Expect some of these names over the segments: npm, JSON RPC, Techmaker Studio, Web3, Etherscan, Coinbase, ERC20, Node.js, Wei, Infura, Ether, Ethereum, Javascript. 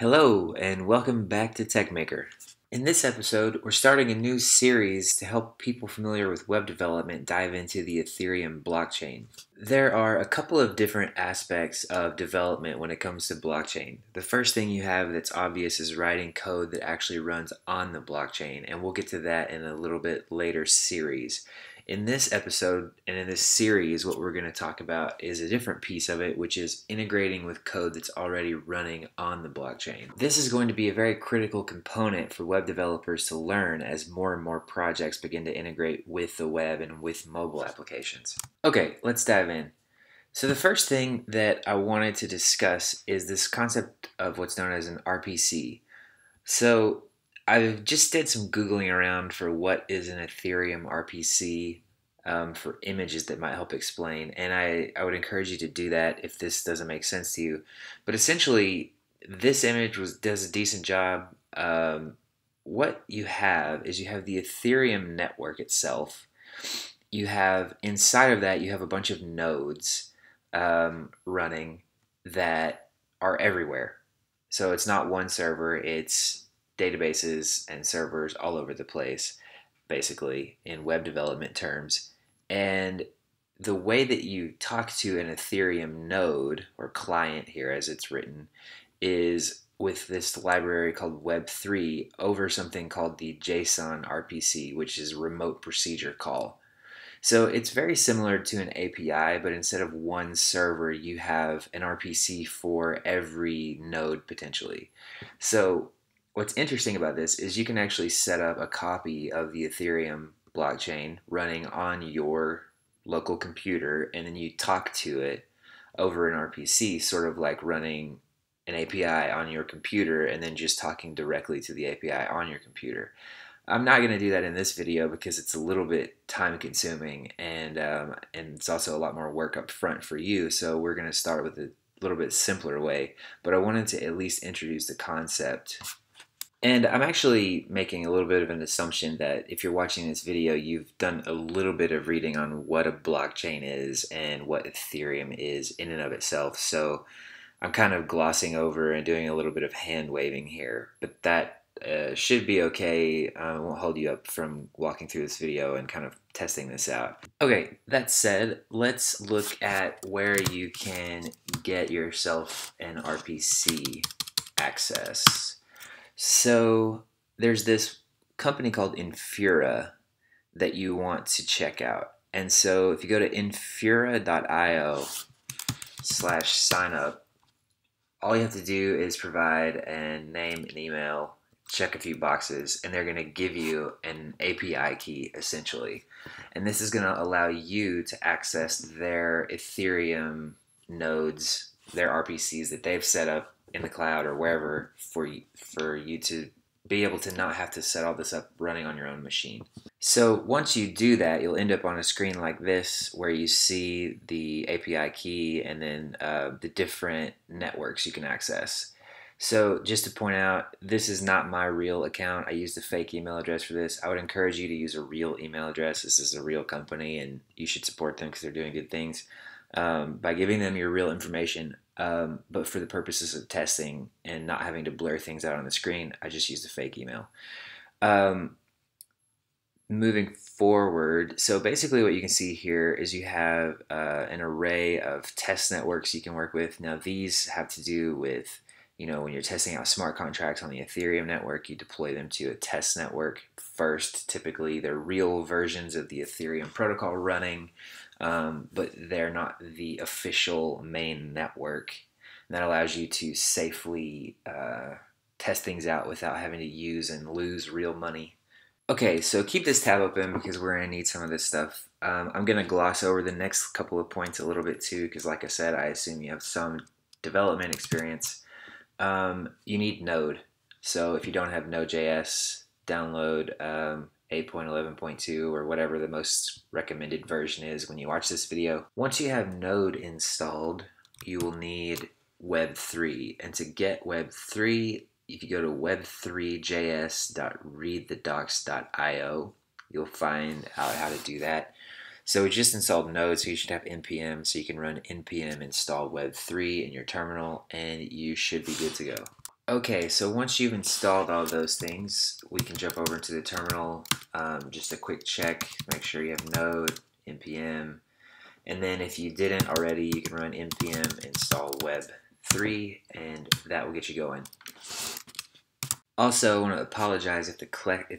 Hello, and welcome back to TechMaker. In this episode, we're starting a new series to help people familiar with web development dive into the Ethereum blockchain. There are a couple of different aspects of development when it comes to blockchain. The first thing you have that's obvious is writing code that actually runs on the blockchain, and we'll get to that in a little bit later series. In this episode and in this series, what we're going to talk about is a different piece of it, which is integrating with code that's already running on the blockchain. This is going to be a very critical component for web developers to learn as more and more projects begin to integrate with the web and with mobile applications. Okay, let's dive in. So the first thing that I wanted to discuss is this concept of what's known as an RPC. So I just did some Googling around for what is an Ethereum RPC for images that might help explain, and I would encourage you to do that if this doesn't make sense to you. But essentially, this image does a decent job. What you have is you have the Ethereum network itself. You have, inside of that, you have a bunch of nodes running that are everywhere. So it's not one server, it's databases and servers all over the place, basically, in web development terms. And the way that you talk to an Ethereum node, or client here as it's written, is with this library called Web3 over something called the JSON RPC, which is Remote Procedure Call. So it's very similar to an API, but instead of one server, you have an RPC for every node, potentially. So what's interesting about this is you can actually set up a copy of the Ethereum blockchain running on your local computer, and then you talk to it over an RPC, sort of like running an API on your computer and then just talking directly to the API on your computer. I'm not going to do that in this video because it's a little bit time consuming, and it's also a lot more work up front for you, so we're going to start with a little bit simpler way, but I wanted to at least introduce the concept. And I'm actually making a little bit of an assumption that if you're watching this video, you've done a little bit of reading on what a blockchain is and what Ethereum is in and of itself. So I'm kind of glossing over and doing a little bit of hand waving here, but that should be okay. I won't hold you up from walking through this video and kind of testing this out. Okay, that said, let's look at where you can get yourself an RPC access. So there's this company called Infura that you want to check out. And so if you go to infura.io/signup, all you have to do is provide a name and email, check a few boxes, and they're going to give you an API key, essentially. And this is going to allow you to access their Ethereum nodes, their RPCs that they've set up in the cloud or wherever, for you to be able to not have to set all this up running on your own machine. So once you do that, you'll end up on a screen like this where you see the API key and then the different networks you can access. So just to point out, this is not my real account. I used a fake email address for this. I would encourage you to use a real email address. This is a real company and you should support them because they're doing good things by giving them your real information. But for the purposes of testing and not having to blur things out on the screen, I just used a fake email. Moving forward, so basically what you can see here is you have an array of test networks you can work with. Now these have to do with, you know, when you're testing out smart contracts on the Ethereum network, you deploy them to a test network first. Typically they're real versions of the Ethereum protocol running. But they're not the official main network. And that allows you to safely test things out without having to use and lose real money. Okay, so keep this tab open because we're going to need some of this stuff. I'm going to gloss over the next couple of points a little bit too because, like I said, I assume you have some development experience. You need Node. So if you don't have Node.js, download 8.11.2 or whatever the most recommended version is when you watch this video. Once you have Node installed, you will need Web3. And to get Web3, if you go to web3js.readthedocs.io, you'll find out how to do that. So we just installed Node, so you should have npm, so you can run npm install web3 in your terminal, and you should be good to go. Okay, so once you've installed all those things, we can jump over to the terminal. Just a quick check, make sure you have node, npm, and then if you didn't already, you can run npm install web3, and that will get you going. Also, I want to apologize if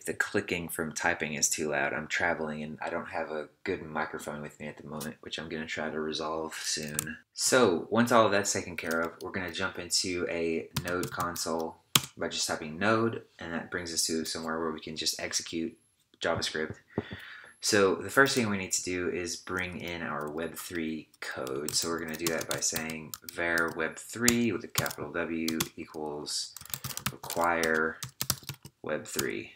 the clicking from typing is too loud. I'm traveling and I don't have a good microphone with me at the moment, which I'm going to try to resolve soon. So once all of that's taken care of, we're going to jump into a node console by just typing node, and that brings us to somewhere where we can just execute JavaScript. So the first thing we need to do is bring in our Web3 code. So we're going to do that by saying var Web3 with a capital W equals require web3.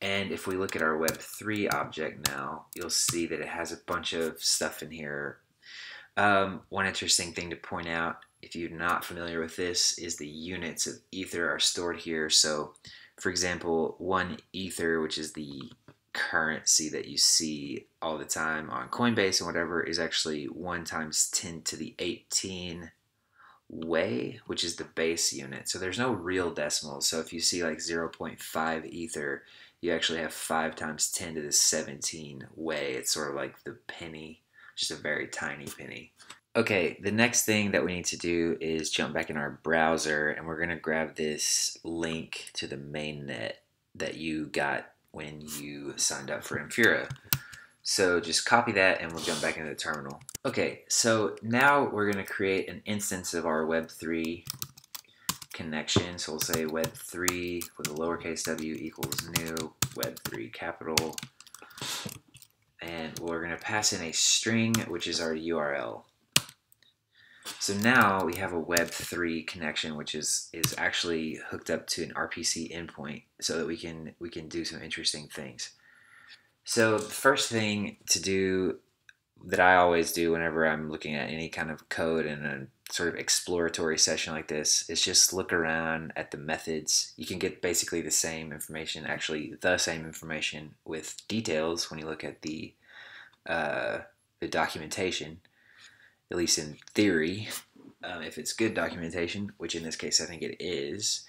And if we look at our web3 object now, you'll see that it has a bunch of stuff in here. One interesting thing to point out, if you're not familiar with this, is the units of ether are stored here. So for example, 1 ether, which is the currency that you see all the time on Coinbase and whatever, is actually 1 × 10⁻¹⁰ Wei, which is the base unit. So there's no real decimals. So if you see like 0.5 ether, you actually have 5 × 10�17 Wei. It's sort of like the penny, just a very tiny penny. Okay, the next thing that we need to do is jump back in our browser, and we're gonna grab this link to the mainnet that you got when you signed up for Infura. So just copy that and we'll jump back into the terminal. Okay, so now we're going to create an instance of our Web3 connection. So we'll say Web3 with a lowercase w equals new Web3 capital. And we're going to pass in a string, which is our URL. So now we have a Web3 connection, which is actually hooked up to an RPC endpoint so that we can do some interesting things. So the first thing to do that I always do whenever I'm looking at any kind of code in a sort of exploratory session like this is just look around at the methods. You can get basically the same information, actually the same information with details when you look at the documentation, at least in theory, if it's good documentation, which in this case I think it is.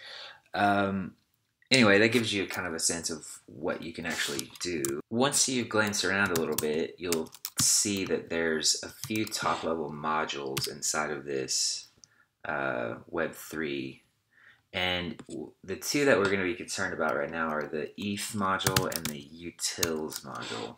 Anyway, that gives you kind of a sense of what you can actually do. Once you've glanced around a little bit, you'll see that there's a few top-level modules inside of this Web3. And the two that we're going to be concerned about right now are the ETH module and the utils module.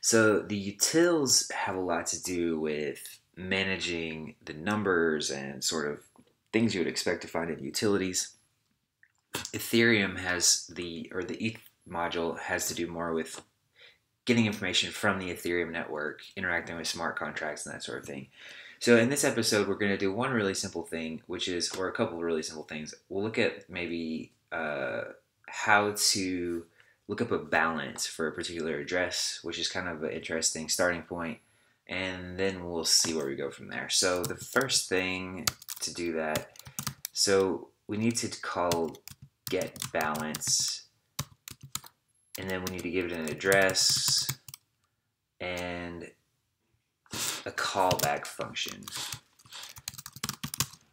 So the utils have a lot to do with managing the numbers and sort of things you would expect to find in utilities. Ethereum has the ETH module has to do more with getting information from the Ethereum network, interacting with smart contracts and that sort of thing. So in this episode, we're going to do one really simple thing, which is, or a couple of really simple things. We'll look at maybe how to look up a balance for a particular address, which is kind of an interesting starting point, and then we'll see where we go from there. So the first thing to do that, so we need to call get balance, and then we need to give it an address and a callback function,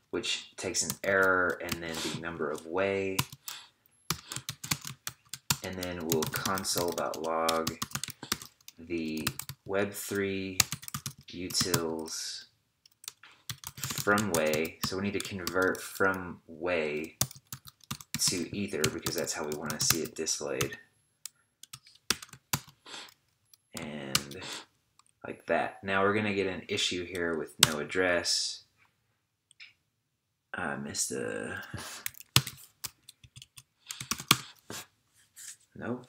which takes an error and then the number of Wei, and then we'll console.log the Web3 utils from Wei. So we need to convert from Wei to Ether because that's how we want to see it displayed. And like that. Now we're going to get an issue here with no address. I missed a... Nope.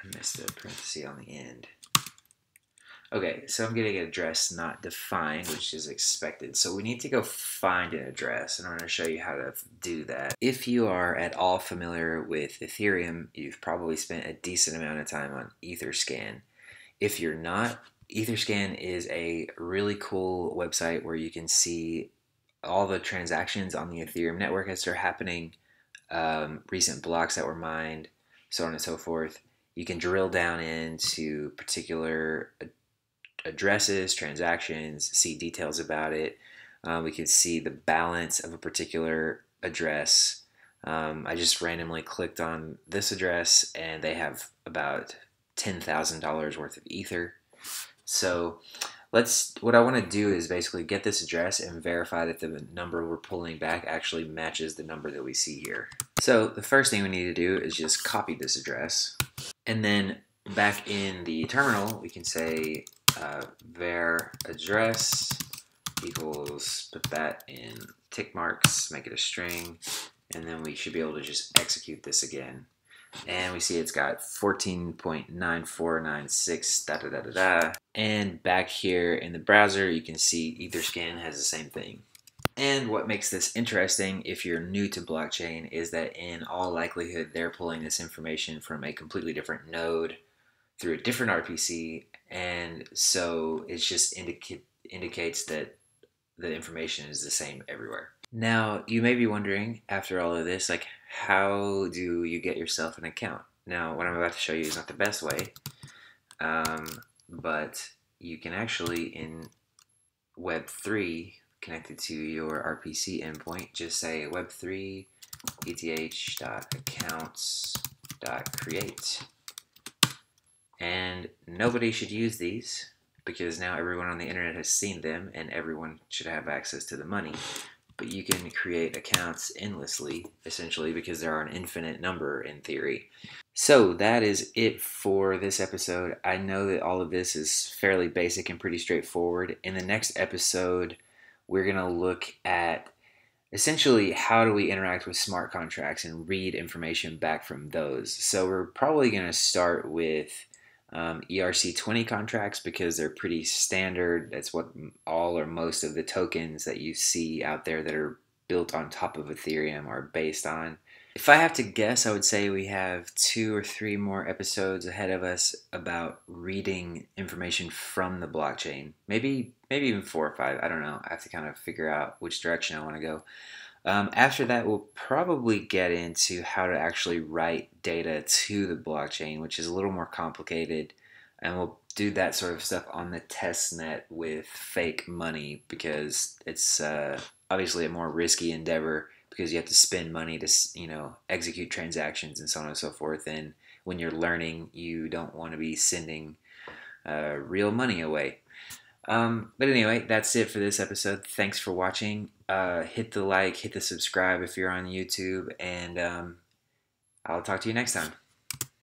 I missed a parenthesis on the end. Okay, so I'm getting an address not defined, which is expected. So we need to go find an address, and I'm going to show you how to do that. If you are at all familiar with Ethereum, you've probably spent a decent amount of time on Etherscan. If you're not, Etherscan is a really cool website where you can see all the transactions on the Ethereum network as they're happening, recent blocks that were mined, so on and so forth. you can drill down into particular addresses, transactions, see details about it. We can see the balance of a particular address. I just randomly clicked on this address and they have about $10,000 worth of Ether. So what I want to do is basically get this address and verify that the number we're pulling back actually matches the number that we see here. So the first thing we need to do is just copy this address. And then back in the terminal, we can say var address equals, put that in tick marks, make it a string, and then we should be able to just execute this again. And we see it's got 14.9496 da da da da da. And back here in the browser, you can see Etherscan has the same thing. And what makes this interesting, if you're new to blockchain, is that in all likelihood, they're pulling this information from a completely different node through a different RPC, and so it just indicates that the information is the same everywhere. Now, you may be wondering, after all of this, like, how do you get yourself an account? Now, what I'm about to show you is not the best way, but you can actually, in Web3, connected to your RPC endpoint, just say Web3 eth.accounts.create. And nobody should use these, because now everyone on the internet has seen them and everyone should have access to the money. But you can create accounts endlessly, essentially, because there are an infinite number in theory. So that is it for this episode. I know that all of this is fairly basic and pretty straightforward. In the next episode, we're going to look at essentially how do we interact with smart contracts and read information back from those. So we're probably going to start with ERC20 contracts, because they're pretty standard. That's what all or most of the tokens that you see out there that are built on top of Ethereum are based on. If I have to guess, I would say we have 2 or 3 more episodes ahead of us about reading information from the blockchain. Maybe even 4 or 5. I don't know. I have to kind of figure out which direction I want to go. After that, we'll probably get into how to actually write data to the blockchain, which is a little more complicated, and we'll do that sort of stuff on the testnet with fake money, because it's obviously a more risky endeavor, because you have to spend money to, you know, execute transactions and so on and so forth. And when you're learning, you don't want to be sending real money away. But anyway, that's it for this episode. Thanks for watching. Hit the like, hit the subscribe if you're on YouTube, and I'll talk to you next time.